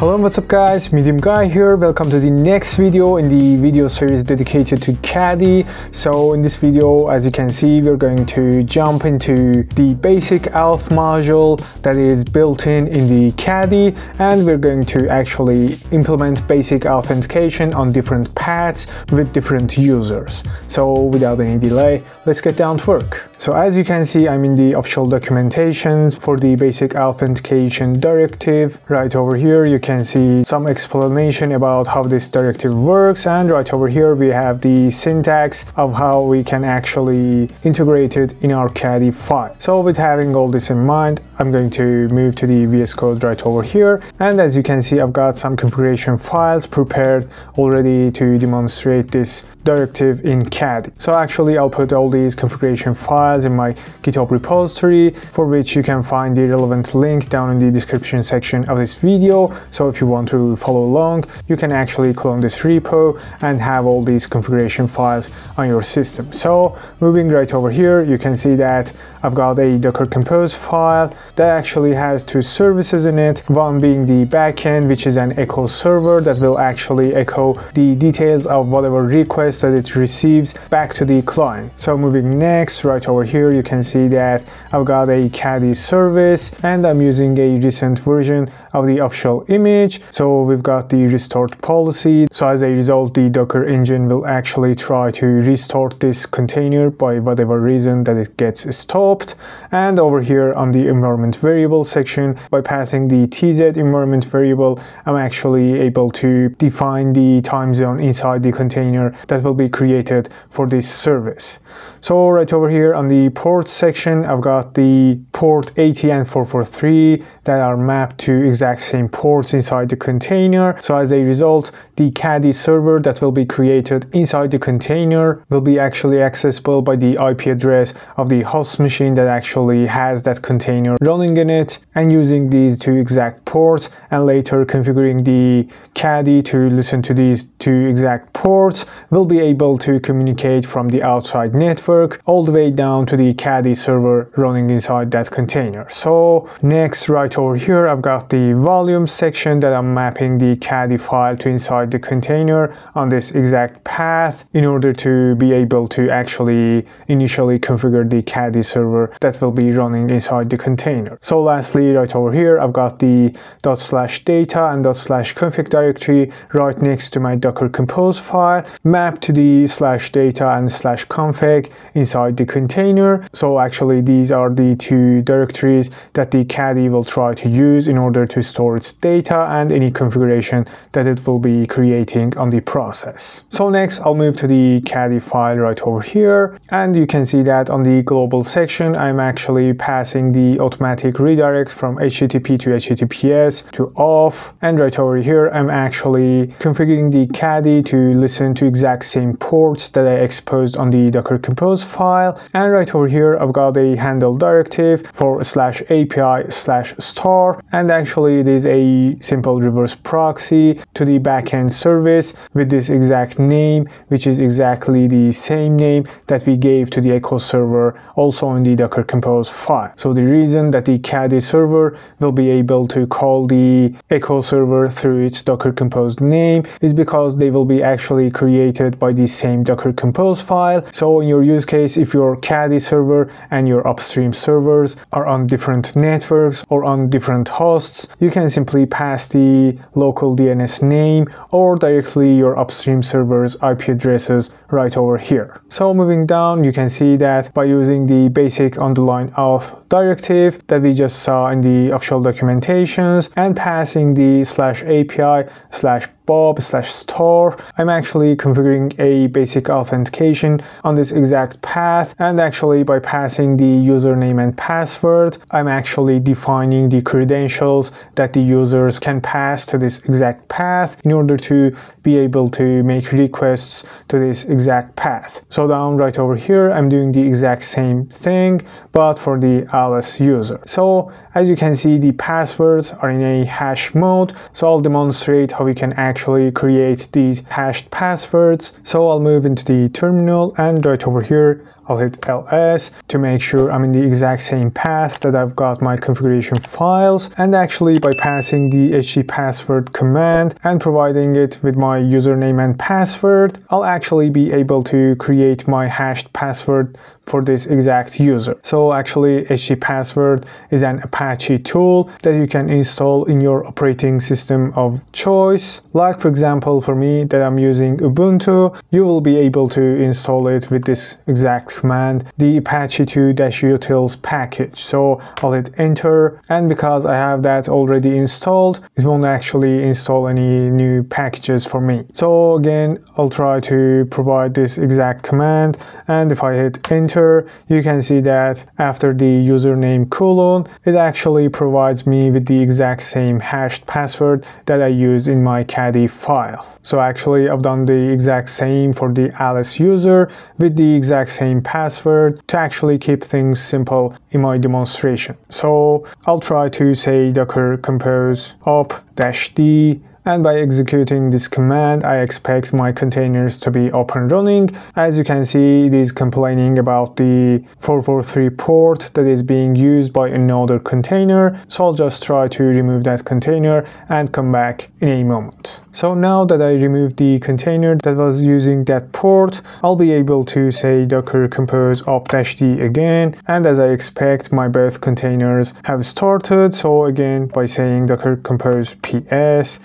Hello, what's up guys, Medium Guy here. Welcome to the next video in the video series dedicated to Caddy. So in this video, as you can see, we're going to jump into the basic Alf module that is built in the Caddy, and we're going to actually implement basic authentication on different paths with different users. So without any delay, let's get down to work. So as you can see, I'm in the official documentations for the basic authentication directive. Right over here, you can see some explanation about how this directive works, and right over here we have the syntax of how we can actually integrate it in our Caddy file. So with having all this in mind, I'm going to move to the VS Code right over here, and as you can see, I've got some configuration files prepared already to demonstrate this directive in Caddy. So actually I'll put all these configuration files in my GitHub repository, for which you can find the relevant link down in the description section of this video. So if you want to follow along, you can actually clone this repo and have all these configuration files on your system. So moving right over here, you can see that I've got a Docker compose file that actually has two services in it, one being the backend, which is an echo server that will actually echo the details of whatever request that it receives back to the client. So moving next, right over here, you can see that I've got a Caddy service, and I'm using a recent version of the official image. So we've got the restored policy. So as a result, the Docker engine will actually try to restore this container by whatever reason that it gets stopped. And over here on the environment variable section, by passing the TZ environment variable, I'm actually able to define the time zone inside the container that will be created for this service. So right over here on the port section, I've got the port 80 and 443 that are mapped to exact same ports inside the container. So as a result, the Caddy server that will be created inside the container will be actually accessible by the IP address of the host machine that actually has that container running in it, and using these two exact ports, and later configuring the Caddy to listen to these two exact ports, will be able to communicate from the outside network all the way down to the Caddy server running inside that container. So next, right over here, I've got the volume section that I'm mapping the Caddy file to inside the container on this exact path in order to be able to actually initially configure the Caddy server that will be running inside the container. So lastly, right over here, I've got the ./data and ./config directory right next to my Docker compose file, mapped to the /data and /config inside the container. So actually these are the two directories that the Caddy will try to use in order to store its data and any configuration that it will be creating on the process. So next I'll move to the Caddy file right over here, and you can see that on the global section I'm actually passing the automatic redirect from HTTP to HTTPS to off, and right over here I'm actually configuring the Caddy to listen to exact same ports that I exposed on the Docker compose file. And right over here I've got a handle directive for /API/star, and actually it is a simple reverse proxy to the backend service with this exact name, which is exactly the same name that we gave to the echo server also in the Docker compose file. So the reason that the Caddy server will be able to call the echo server through its Docker compose name is because they will be actually created by the same Docker compose file. So in your use case, if your Caddy server and your upstream servers are on different networks or on different hosts, you can simply pass the local DNS name or directly your upstream server's IP addresses right over here. So moving down, you can see that by using the basic underline auth directive that we just saw in the official documentations and passing the /API/bob/star, I'm actually configuring a basic authentication on this exact path, and actually by passing the username and password, I'm actually defining the credentials that the users can pass to this exact path in order to be able to make requests to this exact path. So down right over here, I'm doing the exact same thing, but for the Alice user. So as you can see, the passwords are in a hash mode, so I'll demonstrate how we can actually actually create these hashed passwords. So I'll move into the terminal and right over here, I'll hit ls to make sure I'm in the exact same path that I've got my configuration files, and actually by passing the htpasswd command and providing it with my username and password, I'll actually be able to create my hashed password for this exact user. So actually htpasswd is an Apache tool that you can install in your operating system of choice. Like for example, for me that I'm using Ubuntu, you will be able to install it with this exact command, the apache2-utils package. So I'll hit enter, and because I have that already installed, it won't actually install any new packages for me. So again, I'll try to provide this exact command, and if I hit enter, you can see that after the username colon, it actually provides me with the exact same hashed password that I use in my Caddy file. So actually I've done the exact same for the Alice user with the exact same password to actually keep things simple in my demonstration. So I'll try to say docker compose op-d, and by executing this command, I expect my containers to be up and running. As you can see, it is complaining about the 443 port that is being used by another container. So I'll just try to remove that container and come back in a moment. So now that I removed the container that was using that port, I'll be able to say docker compose op-d again. And as I expect, my both containers have started. So again, by saying docker compose ps,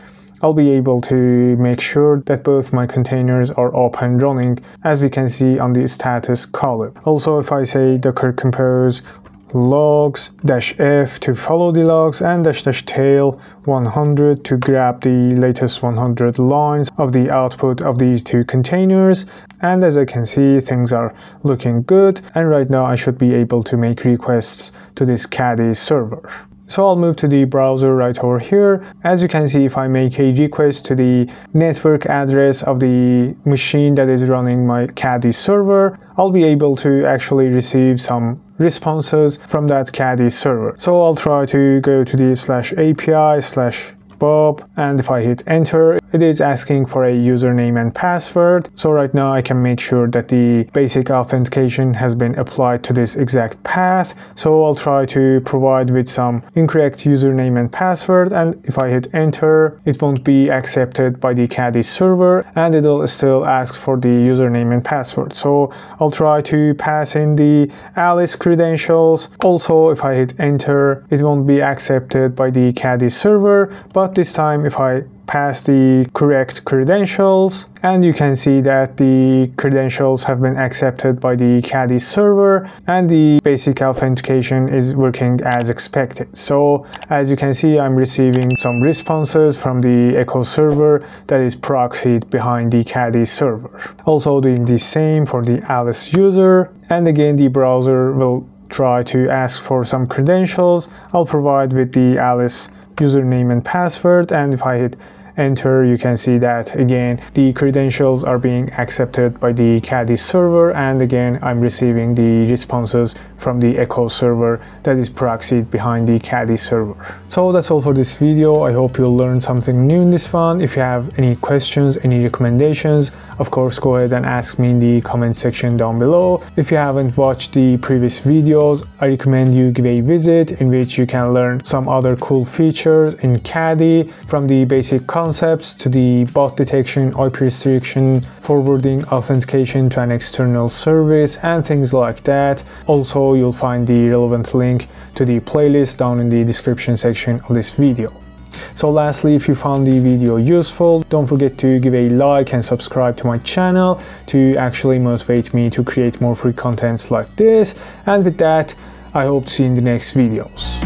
I'll be able to make sure that both my containers are up and running, as we can see on the status column. Also, if I say docker compose logs-f to follow the logs and --tail 100 to grab the latest 100 lines of the output of these two containers, and as I can see, things are looking good, and right now I should be able to make requests to this Caddy server. So I'll move to the browser right over here. As you can see, if I make a request to the network address of the machine that is running my Caddy server, I'll be able to actually receive some responses from that Caddy server. So I'll try to go to the /api/bob, and if I hit enter, it is asking for a username and password. So right now I can make sure that the basic authentication has been applied to this exact path. So I'll try to provide with some incorrect username and password, and if I hit enter, it won't be accepted by the Caddy server and it'll still ask for the username and password. So I'll try to pass in the Alice credentials. Also, if I hit enter, it won't be accepted by the Caddy server, but this time if I pass the correct credentials, and you can see that the credentials have been accepted by the Caddy server and the basic authentication is working as expected. So as you can see, I'm receiving some responses from the echo server that is proxied behind the Caddy server. Also doing the same for the Alice user, and again the browser will try to ask for some credentials. I'll provide with the Alice username and password, and if I hit enter, you can see that again the credentials are being accepted by the Caddy server, and again I'm receiving the responses from the echo server that is proxied behind the Caddy server. So that's all for this video. I hope you'll learn something new in this one. If you have any questions, any recommendations, of course go ahead and ask me in the comment section down below. If you haven't watched the previous videos, I recommend you give a visit, in which you can learn some other cool features in Caddy, from the basic concepts to the bot detection, IP restriction, forwarding authentication to an external service, and things like that. Also, you'll find the relevant link to the playlist down in the description section of this video. So lastly, if you found the video useful, don't forget to give a like and subscribe to my channel to actually motivate me to create more free contents like this. And with that, I hope to see you in the next videos.